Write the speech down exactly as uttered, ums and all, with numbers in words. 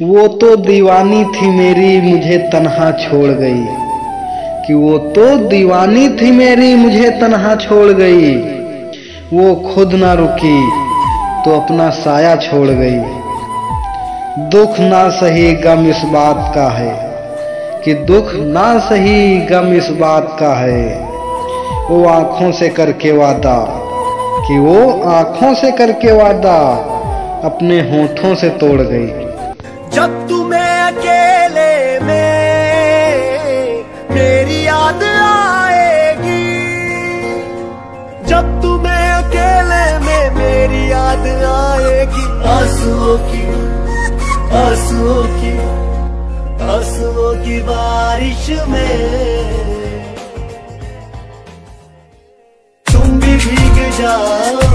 वो तो दीवानी थी मेरी मुझे तन्हा छोड़ गई, कि वो तो दीवानी थी मेरी मुझे तन्हा छोड़ गई। वो खुद ना रुकी तो अपना साया छोड़ गई। दुख ना सही गम इस बात का है, कि दुख ना सही गम इस बात का है। वो आँखों से करके वादा, कि वो आँखों से करके वादा अपने होठों से तोड़ गई। जब तुम्हें अकेले में मेरी याद आएगी, जब तुम्हें अकेले में मेरी याद आएगी, आंसुओं की आंसुओं की आंसुओं की बारिश में तुम भी भीग जाओ।